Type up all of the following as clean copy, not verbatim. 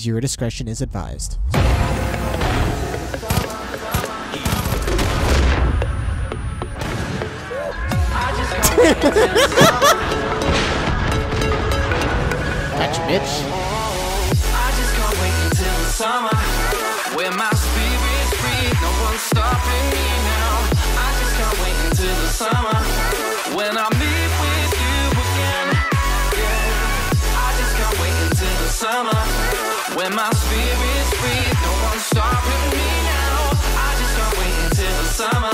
Viewer discretion is advised. Catch, bitch. I just can't wait until the summer when my spirit's free, no one's stopping me now. I just can't wait until the summer when I meet with you again. Yeah. I just can't wait until the summer when my spirit's free, no one's stopping me now. I just can't wait until the summer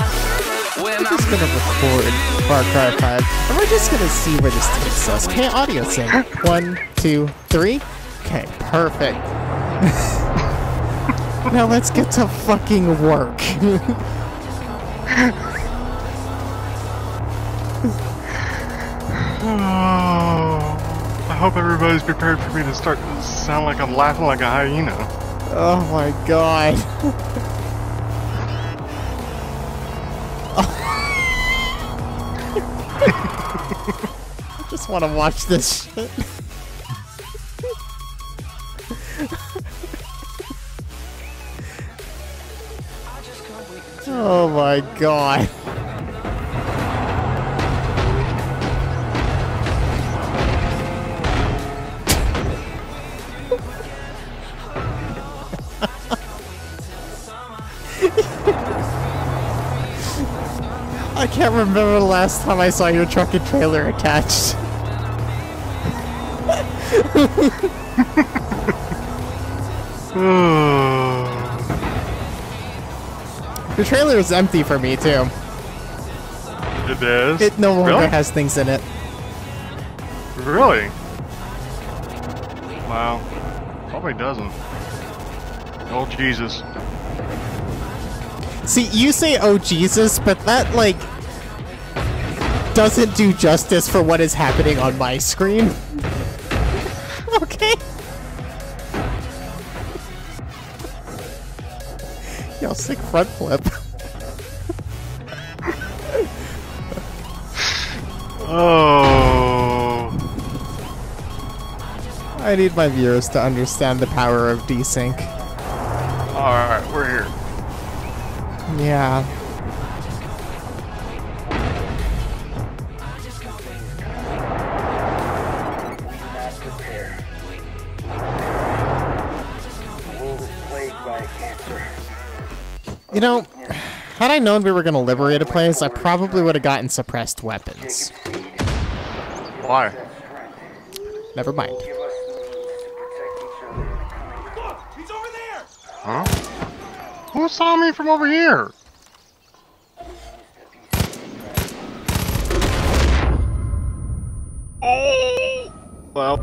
when I'm just gonna record Far Cry 5, and we're just gonna see where this takes us. Okay, audio sync. 1, 2, 3. Okay, perfect. Now let's get to fucking work. Oh, I hope everybody's prepared for me to start to sound like I'm laughing like a hyena. Oh my god. I just want to watch this shit. Oh my god. I can't remember the last time I saw your truck and trailer attached. Your trailer is empty for me too. It is? It no longer has things in it. Really? Wow. Probably doesn't. Oh Jesus. See, you say, oh Jesus, but that, like, doesn't do justice for what is happening on my screen. Okay? Yo, sick front flip. Oh. I need my viewers to understand the power of desync. Alright, we're here. Yeah. You know, had I known we were going to liberate a place, I probably would have gotten suppressed weapons. Why? Never mind. Look, he's over there! Huh? Who saw me from over here? Oh! Well,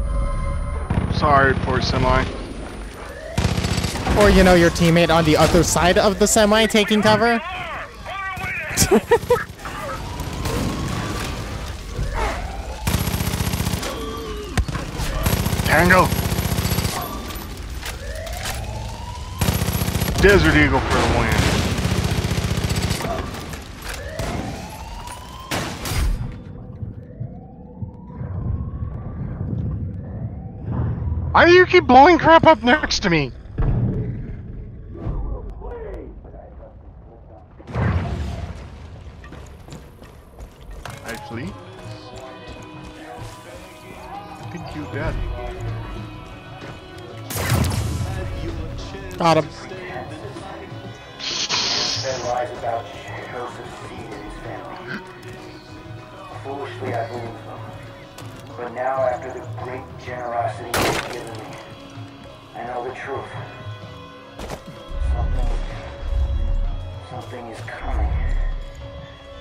sorry, poor semi. Or, you know, your teammate on the other side of the semi taking cover. Tango! Desert Eagle for the win. Why do you keep blowing crap up next to me? Actually, I think you're dead. Got him. About Joseph Seed and his family. Foolishly, I believed them. But now, after the great generosity you've given me, I know the truth. Something is coming.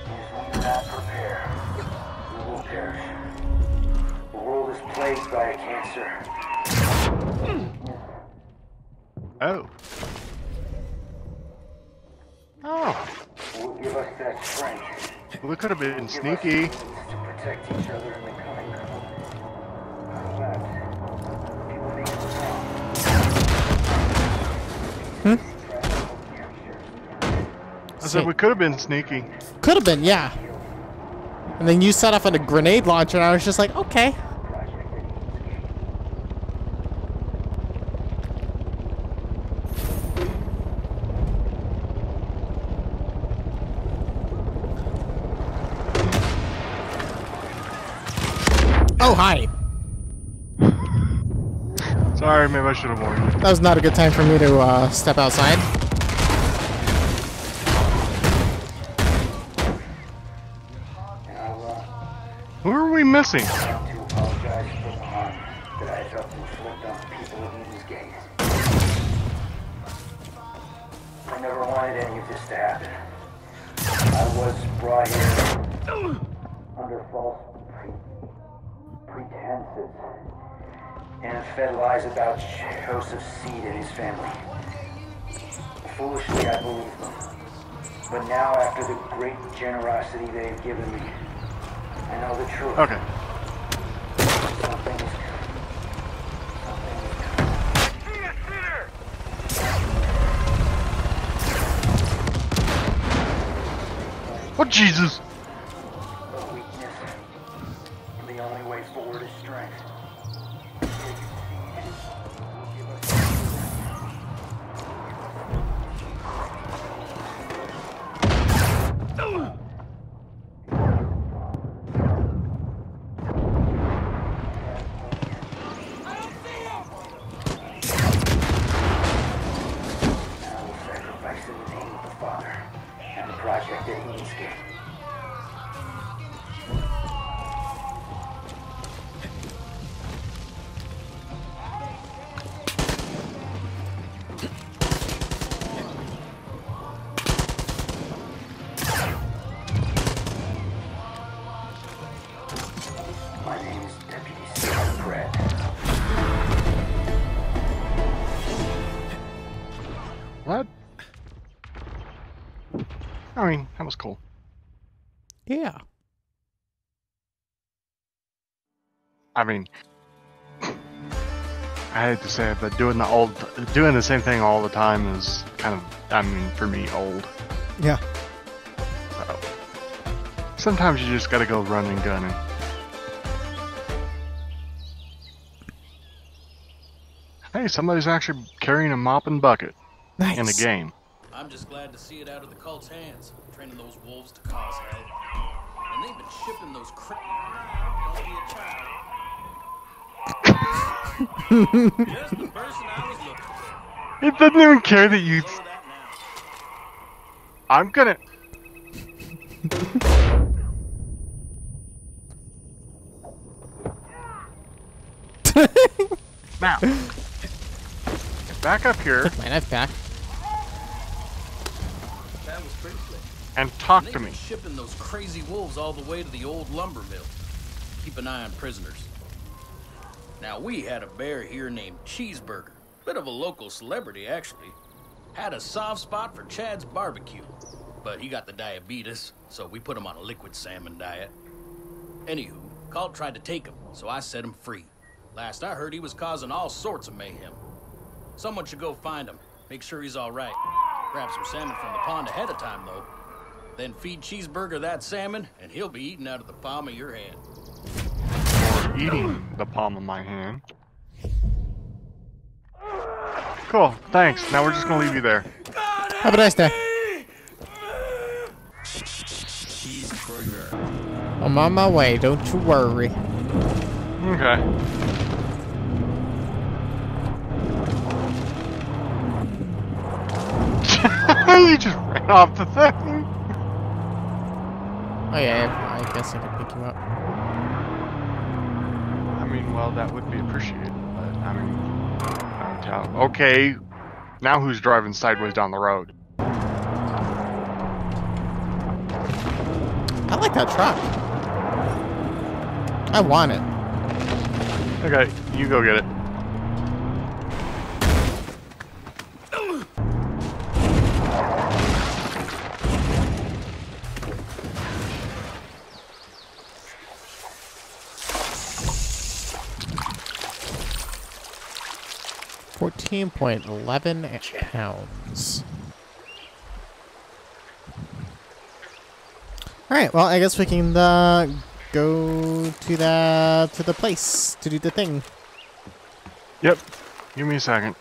And if we do not prepare, we will perish. The world is plagued by a cancer. Oh. Oh. Give us that strength. We could have been sneaky. To protect each other in the coming battle. I said we could have been sneaky. Could have been, yeah. And then you set off on a grenade launcher, and I was just like, okay. Oh, hi. Sorry, maybe I should have warned you. That was not a good time for me to step outside. Who are we missing? I never wanted any of this to happen. I was brought here under false pretenses and fed lies about Joseph Seed and his family. Foolishly, I believed them. But now, after the great generosity they have given me, I know the truth. Okay. Oh, Jesus! The weakness. The only way forward is strength. I mean, that was cool. Yeah. I mean, I hate to say it, but doing the same thing all the time is kind of, I mean, for me, old. Yeah. So, sometimes you just gotta go running, gunning. Hey, somebody's actually carrying a mop and bucket. Nice. In the game. I'm just glad to see it out of the cult's hands, training those wolves to cause hell. And they've been shipping those crap. Don't be a child. There's the person I was looking for. It doesn't even care that you... I'm gonna... Now. Get back up here. Took my knife back. And talk to me. Shipping those crazy wolves all the way to the old lumber mill. Keep an eye on prisoners. Now we had a bear here named Cheeseburger, bit of a local celebrity actually. Had a soft spot for Chad's barbecue, but he got the diabetes, so we put him on a liquid salmon diet. Anywho, Colt tried to take him, so I set him free. Last I heard, he was causing all sorts of mayhem. Someone should go find him, make sure he's all right. Grab some salmon from the pond ahead of time, though. Then feed Cheeseburger that salmon, and he'll be eating out of the palm of your hand. Or eating the palm of my hand. Cool, thanks. Now we're just gonna leave you there. Have a nice day. Cheeseburger. I'm on my way, don't you worry. Okay. You just ran off the thing. Oh yeah, I guess I could pick you up. I mean, well, that would be appreciated, but I mean, I don't tell. Okay, now who's driving sideways down the road? I like that truck. I want it. Okay, you go get it. £14.11. Alright, well, I guess we can go to the place to do the thing. Yep. Give me a second.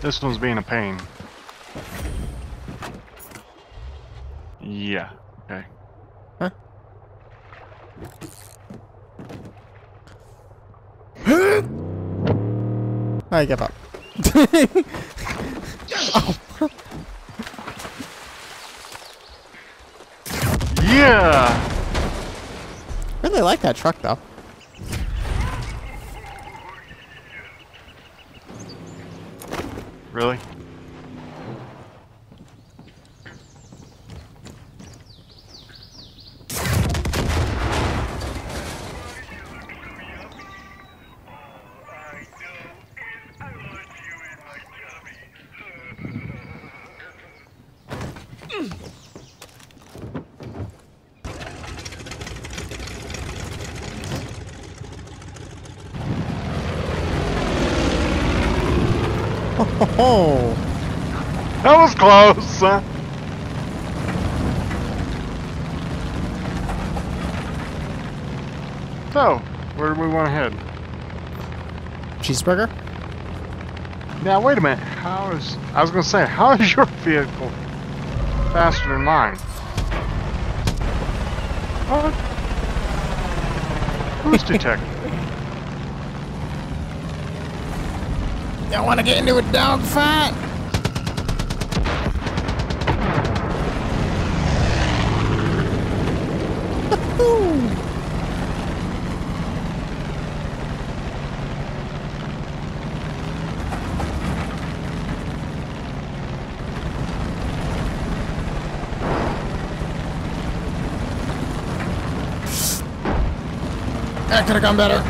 This one's being a pain. Yeah. Okay. Huh? I give up. Oh. Yeah. Really like that truck though. Really? Oh, that was close, huh? So, where do we want to head? Cheeseburger? Now, wait a minute. I was going to say, how is your vehicle faster than mine? What? Who's detective? I want to get into a dogfight. That could have gone better.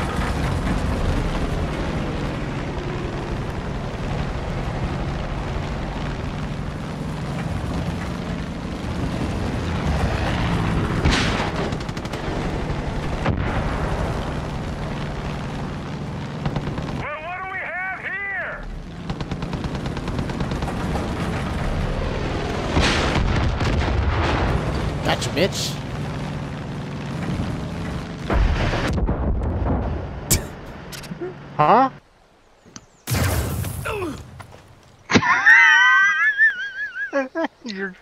Gotcha, bitch. Huh? You're...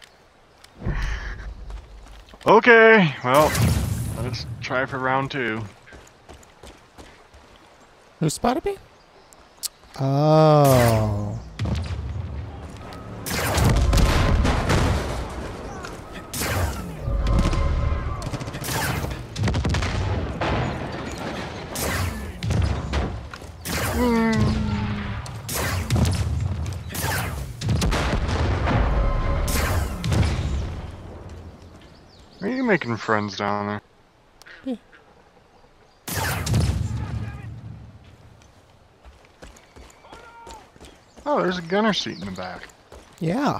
Okay, well, let's try for round two. Who spotted me? Oh. Are you making friends down there? Oh, there's a gunner seat in the back. Yeah.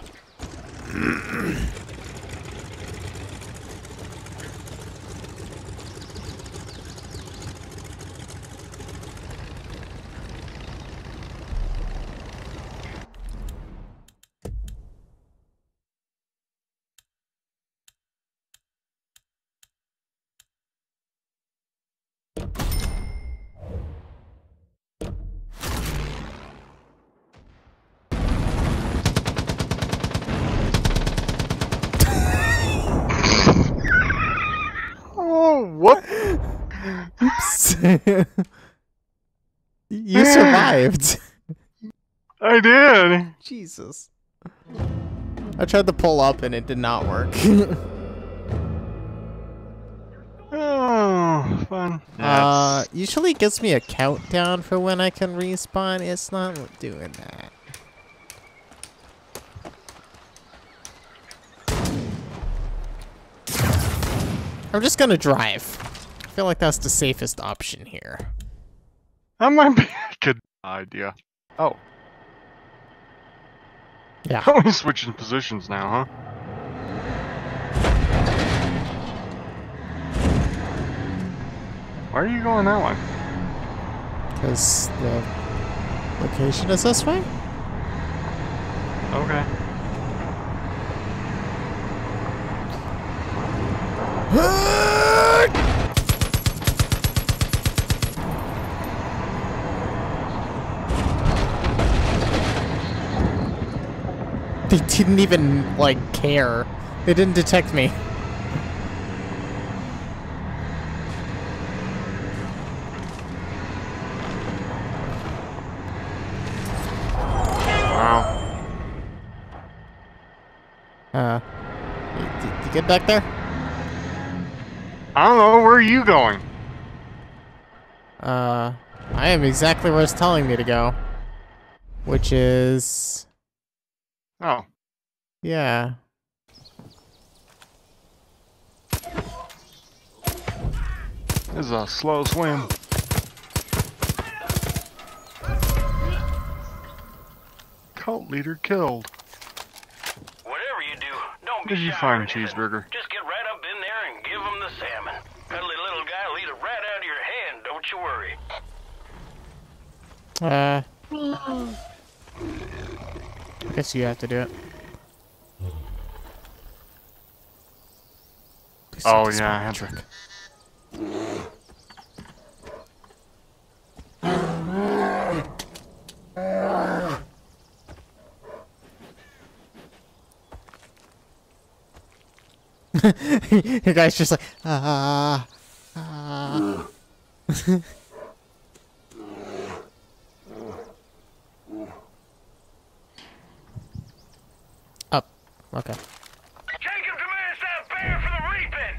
What? Oops. You survived. I did. Jesus. I tried to pull up and it did not work. Oh, fun. Usually it gives me a countdown for when I can respawn. It's not doing that. I'm just gonna drive. I feel like that's the safest option here. That might be a good idea. Oh. Yeah. Oh, we're switching positions now, huh? Why are you going that way? Because the location is this way? Okay. They didn't even, like, care. They didn't detect me. Did you get back there? I don't know. Where are you going? I am exactly where it's telling me to go. Which is... Oh. Yeah. This is a slow swim. Cult leader killed. Whatever you do, don't be shy. Did you find Cheeseburger? Just get right up in there and give him the salmon. That little guy will eat it right out of your hand, don't you worry. I guess you have to do it. Oh yeah, I had trick. Your guy's just like Up. Okay. Jacob commands that bear for the reaping.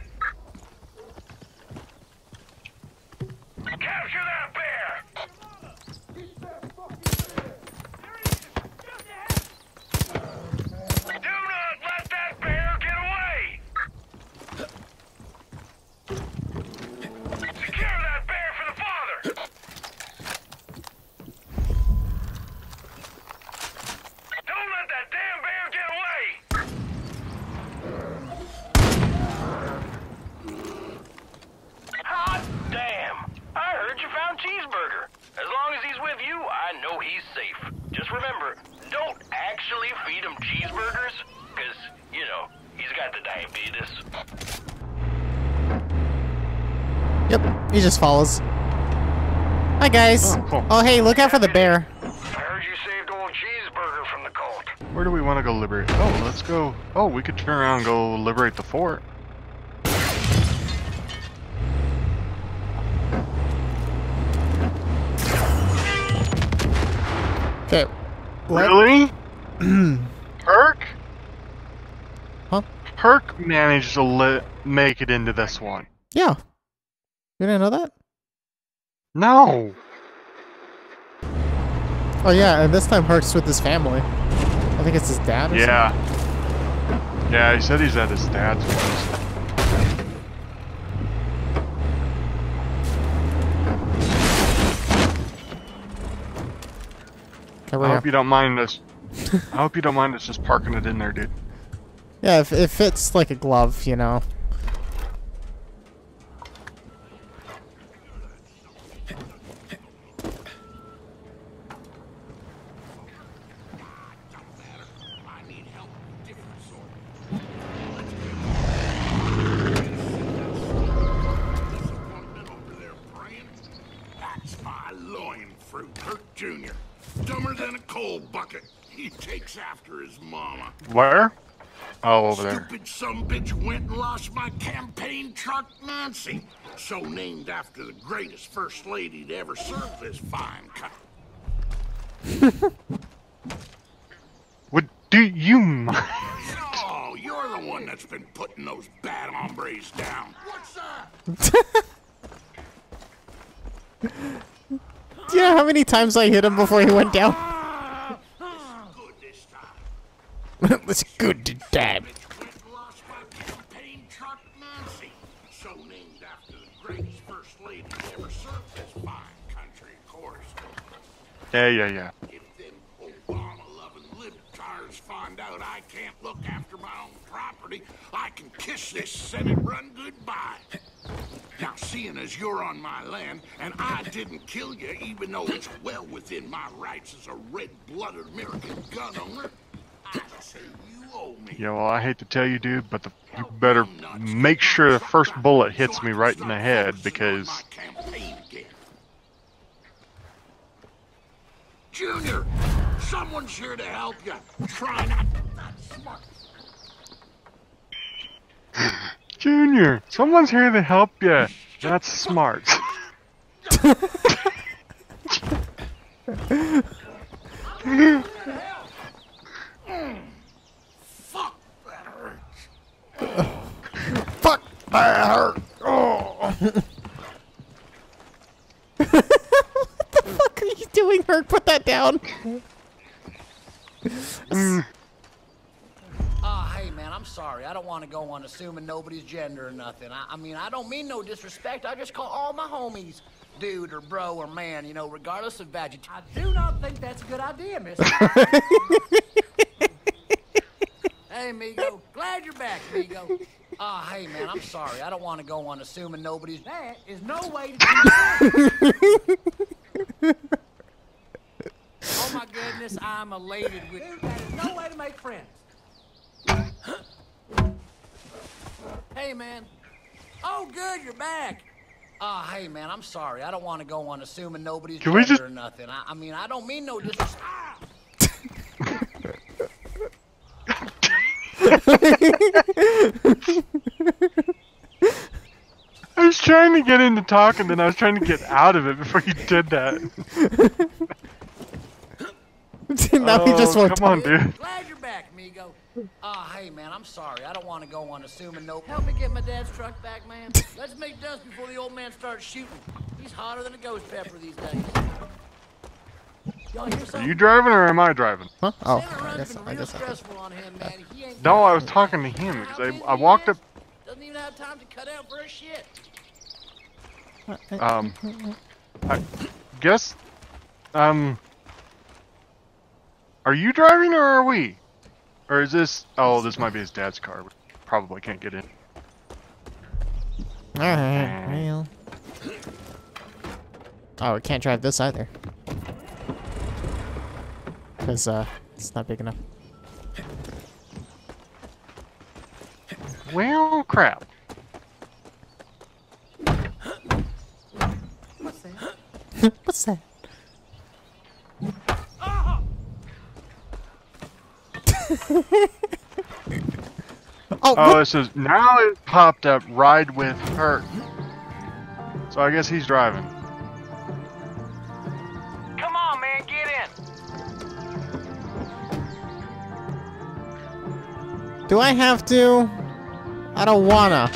Capture that bear. Do not let that bear get away. Secure that bear for the father. Yep, he just follows. Hi guys. Oh, cool. Oh hey, look out for the bear. I heard you saved old Cheeseburger from the cult. Where do we want to go liberate? Oh, let's go. Oh, we could turn around and go liberate the fort. Okay. Really? Perk? Huh? Perk managed to make it into this one. Yeah. You didn't know that? No! Oh yeah, and this time Perk's with his family. I think it's his dad or something? Yeah, he said he's at his dad's place. I hope you don't mind us. I hope you don't mind us just parking it in there, dude. Yeah, if it fits like a glove, you know. Junior, dumber than a coal bucket. He takes after his mama. Where? Oh, over there. Stupid sumbitch went and lost my campaign truck, Nancy. So named after the greatest first lady to ever serve this fine country. What do you mind? Oh, you're the one that's been putting those bad hombres down. What's that? Do you know how many times I hit him before he went down? It's good to dab. Yeah. If them Obama-loving libtards find out I can't look after my own property, I can kiss this Senate run goodbye. Now, seeing as you're on my land, and I didn't kill you, even though it's well within my rights as a red-blooded American gun owner, I say you owe me. Yeah, well, I hate to tell you, dude, but you better make sure the first bullet hits me right in the head, because... Junior, someone's here to help you. Try not smart. Junior, someone's here to help you. That's smart. Fuck that doing, Herc? Put that down. Hey, man, I'm sorry. I don't want to go on assuming nobody's gender or nothing. I mean, I don't mean no disrespect. I just call all my homies dude or bro or man, you know, regardless of badge. I do not think that's a good idea, mister. Hey, Migo. Glad you're back, Migo. Hey, man, I'm sorry. I don't want to go on assuming nobody's... That is no way to do that. Oh, my goodness, I'm elated with... Dude, that is no way to make friends. Hey, man. Oh, good, you're back. Hey, man, I'm sorry. I don't want to go on assuming nobody's gender or nothing. I mean, I don't mean no disrespect. I was trying to get into talk, and then I was trying to get out of it before you did that. Now he just won't talk. Come on, dude. Glad you're back, Migo. Hey, man, I'm sorry. I don't want to go on assuming no. Help me get my dad's truck back, man. Let's make dust before the old man starts shooting. He's hotter than a ghost pepper these days. Are you driving or am I driving? Huh? Oh, I guess stressful on him, man. No, I was talking to him because I walked up. Doesn't even have time to cut out for a shit. I guess. Are you driving or are we? Or is this? Oh, this might be his dad's car. We probably can't get in. All right, well. Oh, we can't drive this either. Because, it's not big enough. Well, crap. What's that? What's that? Oh, it says now it popped up. Ride with Herc. So I guess he's driving. Come on, man, get in. Do I have to? I don't wanna.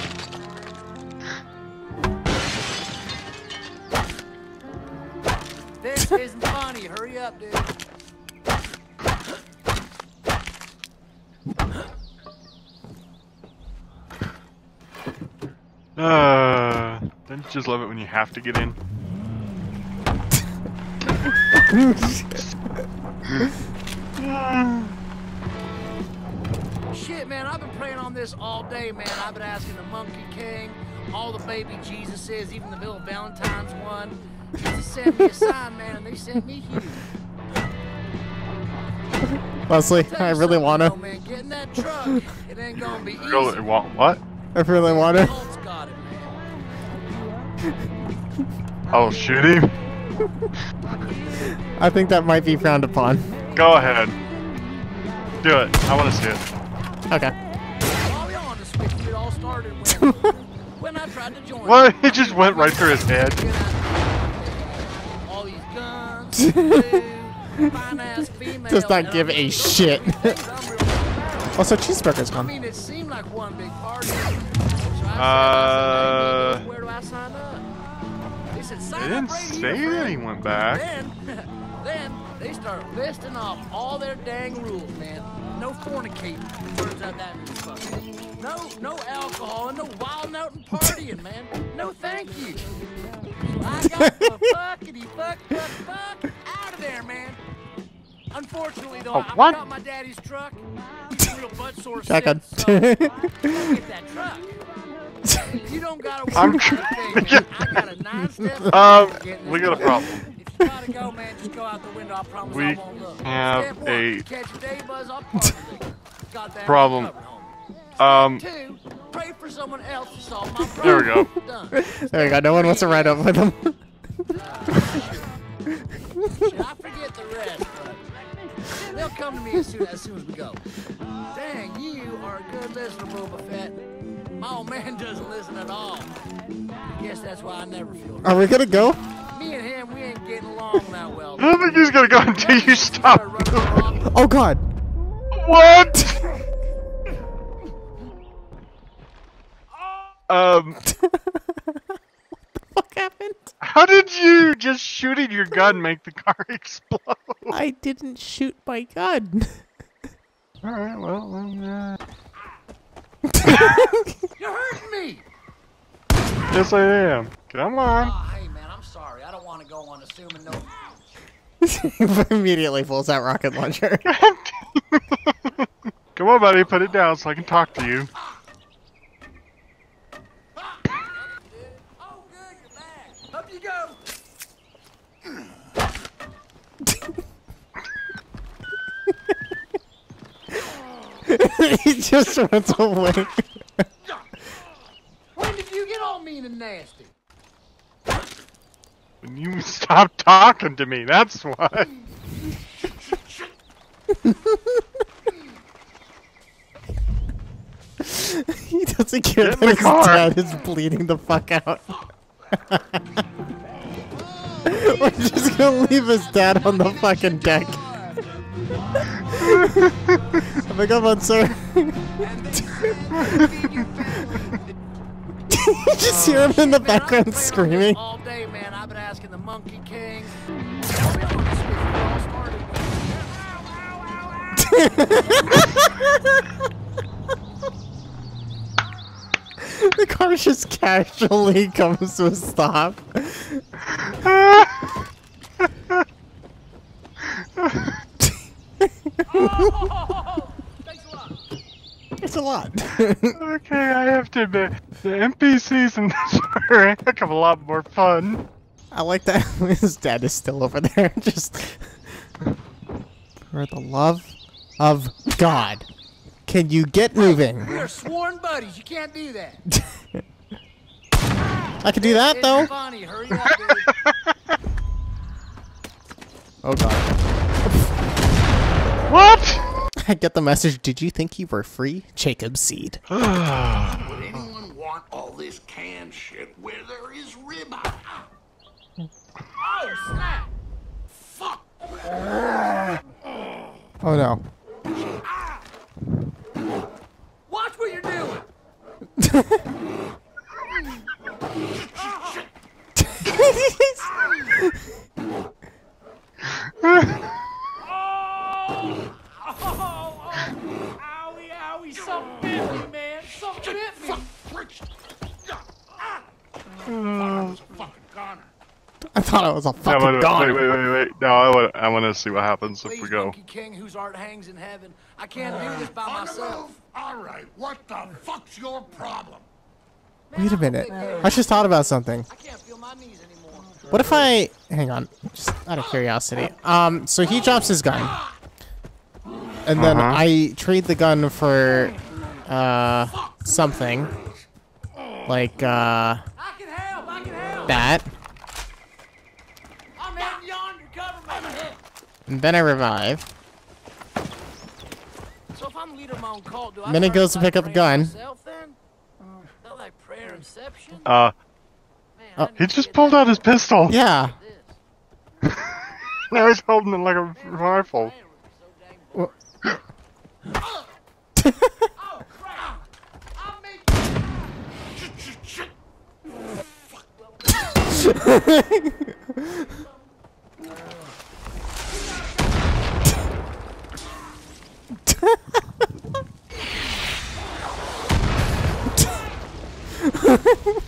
This isn't funny. Hurry up, dude. Don't you just love it when you have to get in? Shit, man, I've been praying on this all day, man. I've been asking the Monkey King, all the baby Jesuses, even the little Valentine's one. Jesus sent me a sign, man, and they sent me here. Leslie, I really wanna. Though, man, get in that truck. It ain't gonna be easy. Really want what? I really want it. Oh, shoot him. I think that might be frowned upon. Go ahead. Do it. I want to see it. Okay. What? It just went right through his head. All these guns, fine-ass female. Does not give a shit. Also, Cheeseburger's gone. I mean, it seemed like one big party. So where do I sign up? They said sign up right here. They didn't say that he went back. Then they start listing off all their dang rules, man. No fornicating. Turns out that fucking. No alcohol and no wild out and partying, man. No thank you. So I got the fuckity fuck out of there, man. Unfortunately, though, I forgot my daddy's truck. Real butt sore shit, so get that truck. You don't gotta worry about that, I got a 9-step. We got a problem. If you gotta go, man, just go out the window. I promise I won't look. We have a catch day buzz up problem. Two, pray for someone else to solve my problem. There we go. There we go. No one wants to ride up with him. Shit, I forget the rest, but they'll come to me as soon as we go. Dang, you are a good listener, Boba Fett. My old man doesn't listen at all. I guess that's why I never feel right. Are we gonna go? Me and him, we ain't getting along that well. I don't think he's gonna go until you stop. Oh god. What? What the fuck happened. How did you just shooting your gun make the car explode? I didn't shoot my gun. All right, well then. You're hurting me. Yes, I am. Come on. Oh, hey man, I'm sorry. I don't want to go on assuming no. Immediately pulls out rocket launcher. Come on, buddy, put it down so I can talk to you. Oh, good, you're back. Up you go. He just runs away. When did you get all mean and nasty? When you stop talking to me, that's why. He doesn't care that his dad is bleeding the fuck out. We're just gonna leave his dad on the fucking deck. Oh my god, sir. You just hear him in the background screaming. All day, man. I've been asking the Monkey King. The car just casually comes to a stop. Oh, thanks a lot. It's a lot. Okay, I have to admit, the NPCs in this are a heck of a lot more fun. I like that his dad is still over there, just... For the love of God. Can you get moving? We're sworn buddies. You can't do that. I can do that, it's though. Funny. Hurry up, dude. Oh, God. What? I get the message. Did you think you were free? Jacob Seed. Would anyone want all this canned shit where there is ribeye? Oh, snap. Fuck. Oh, no. Watch what you're doing! Owie, owie, something bit me, man! Something bit me! I thought I was a fucking goner. Wait. No, I want to see what happens. Please, if we go. Monkey King, whose art hangs in heaven. I can't do this by myself. All right, what the fuck's your problem? Wait a minute. I just thought about something. I can't feel my knees anymore. What if I hang on? Just out of curiosity. So he drops his gun, and then I trade the gun for something like that. And then I revive. So if I'm leader of my own cult, do I then it goes to pick up a gun. He just pulled out his pistol. Yeah. Now he's holding it like a rifle.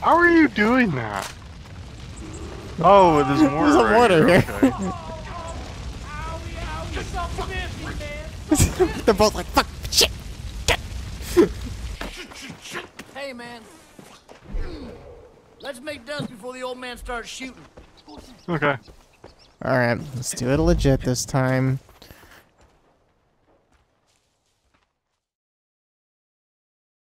How are you doing that? Oh, there's more. There's a mortar here. Okay. They're both like, fuck, shit, Hey, man. Let's make dust before the old man starts shooting. Okay. Alright, let's do it legit this time.